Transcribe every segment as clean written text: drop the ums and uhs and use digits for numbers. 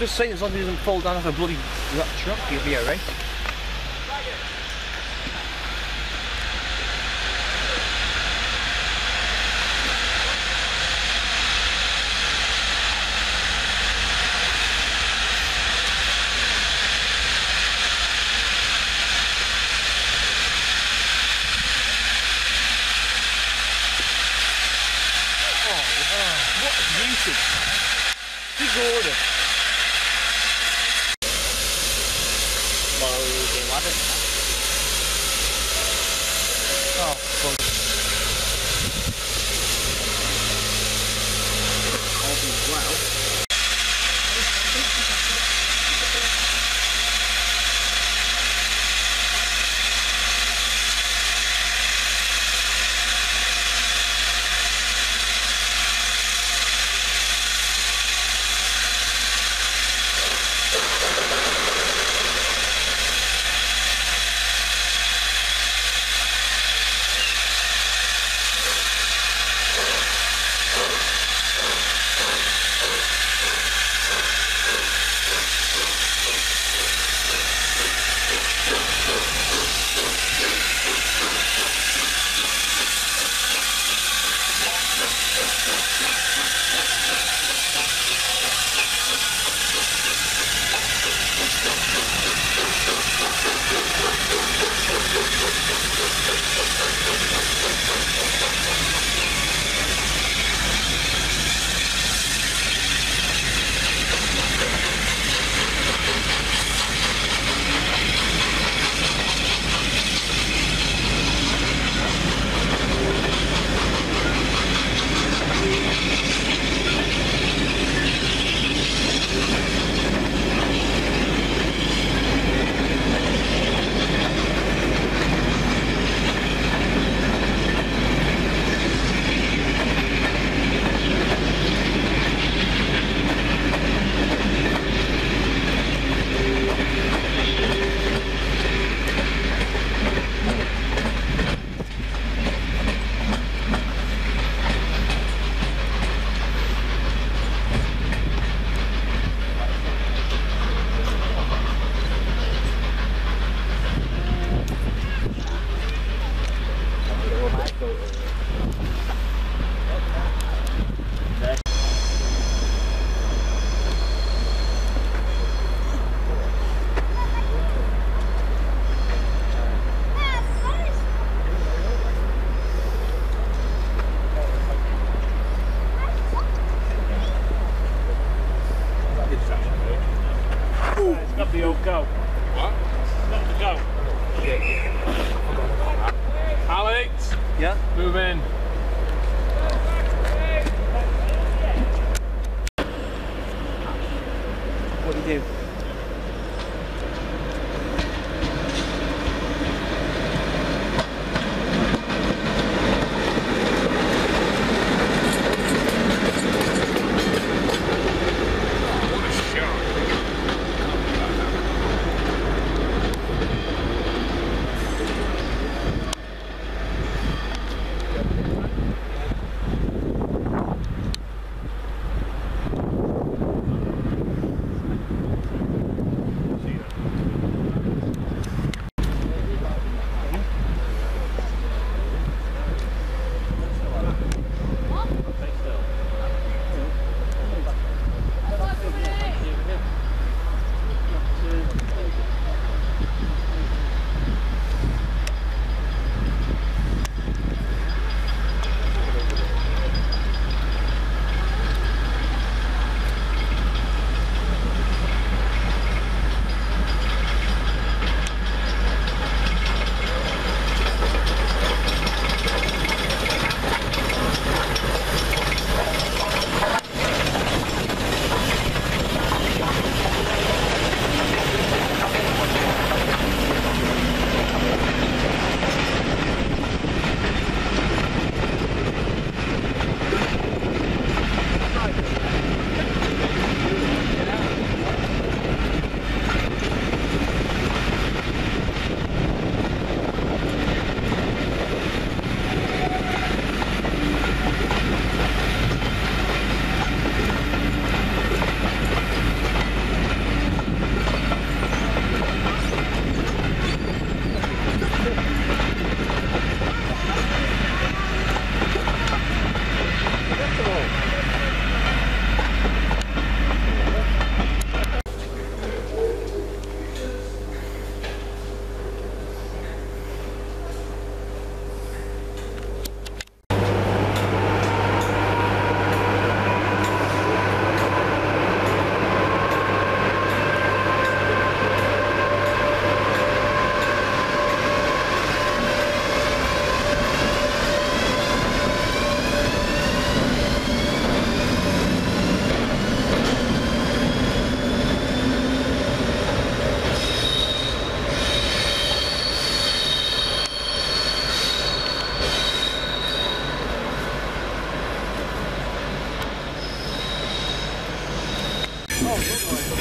just saying, as long as he doesn't fall down off a bloody truck, he'll be alright.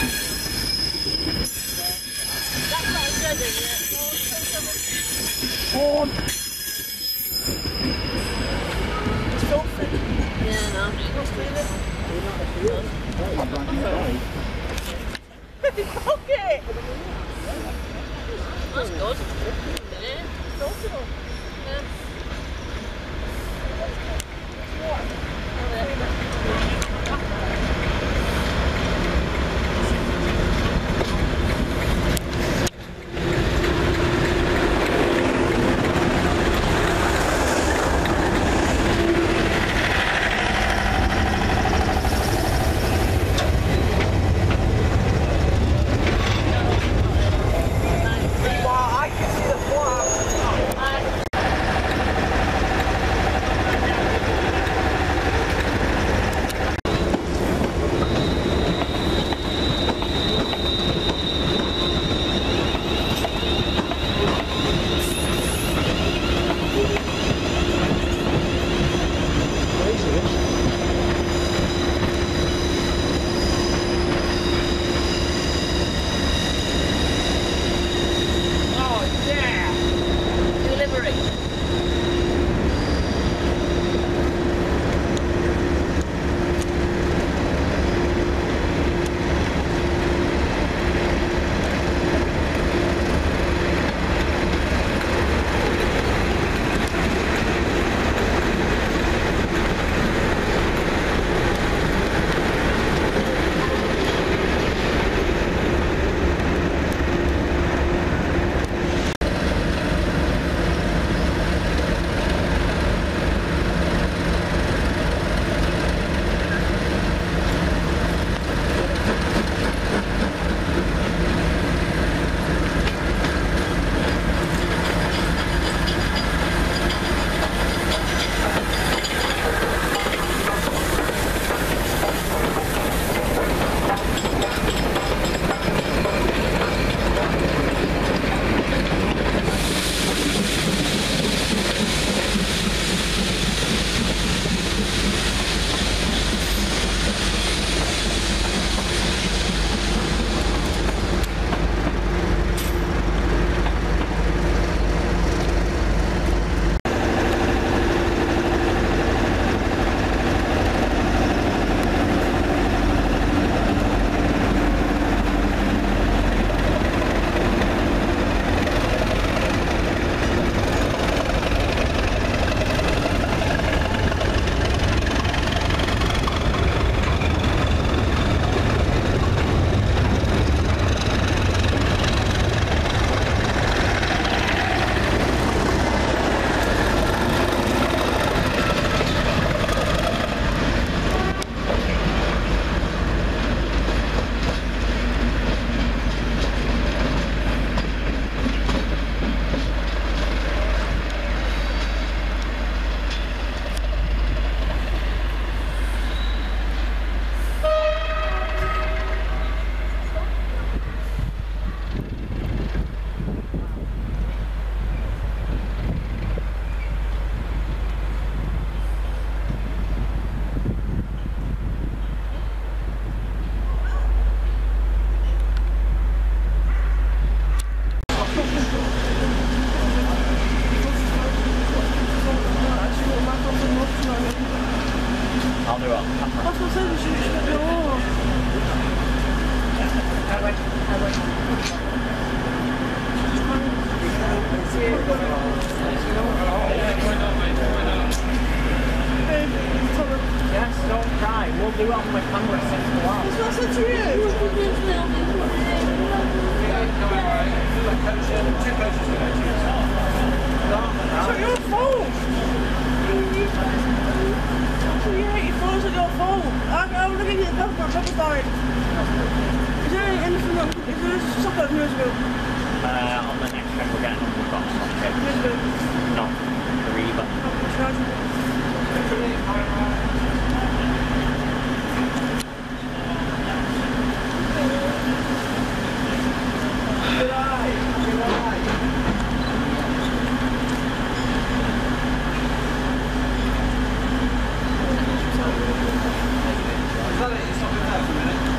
It's not going to have a minute.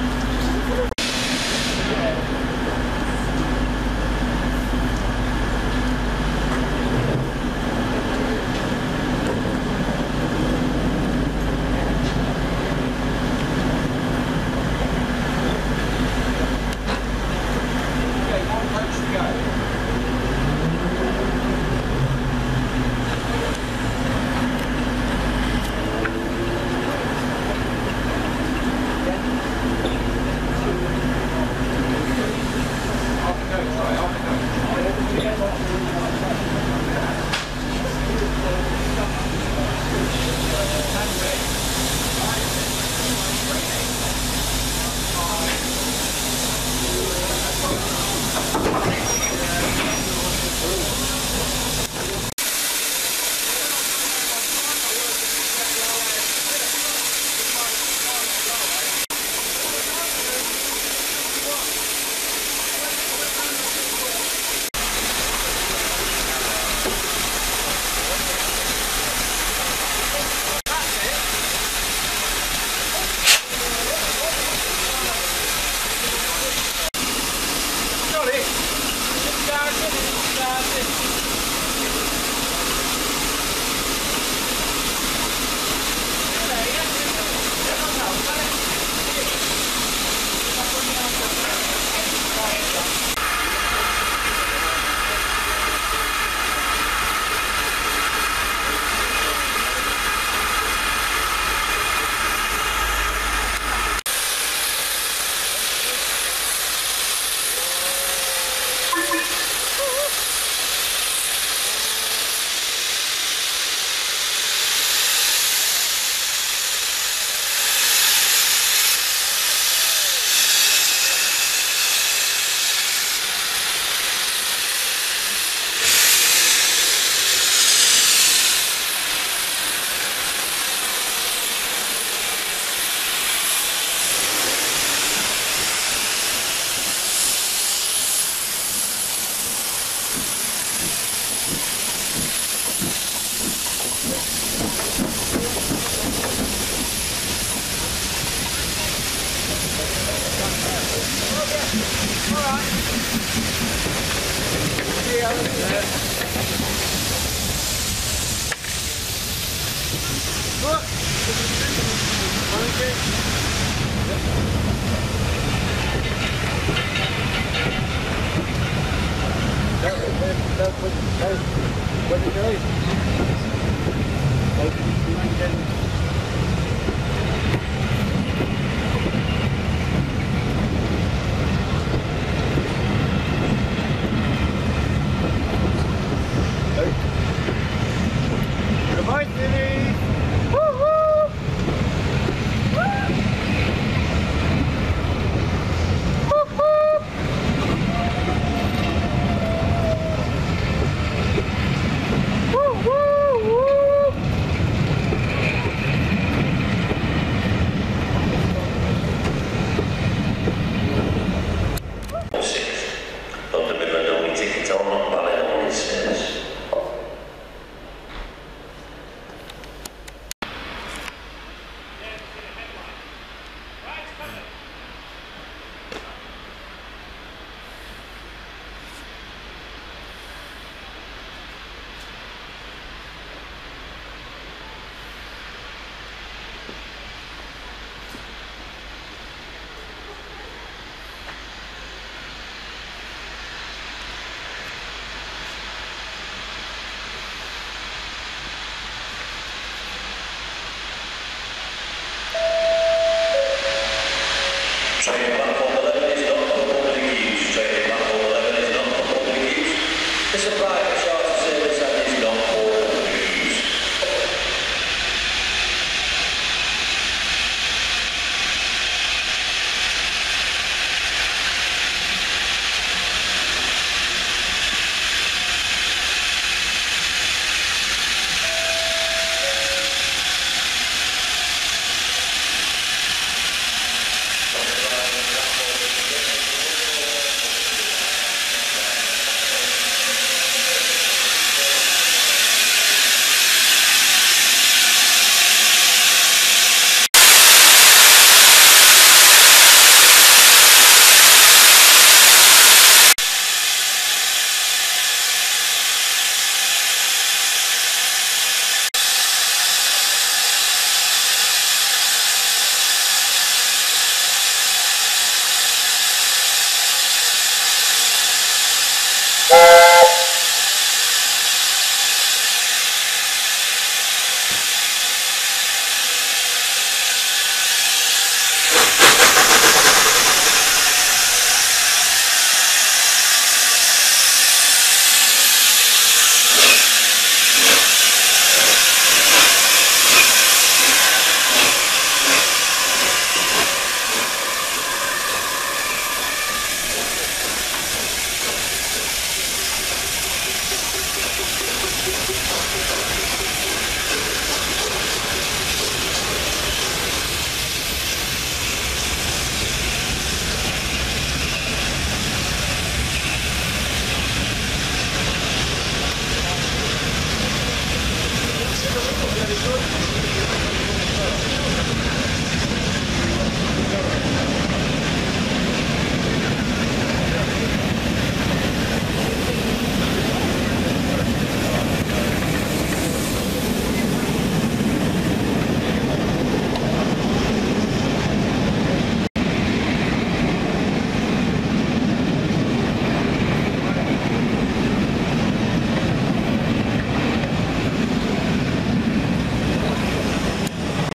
That was what it does.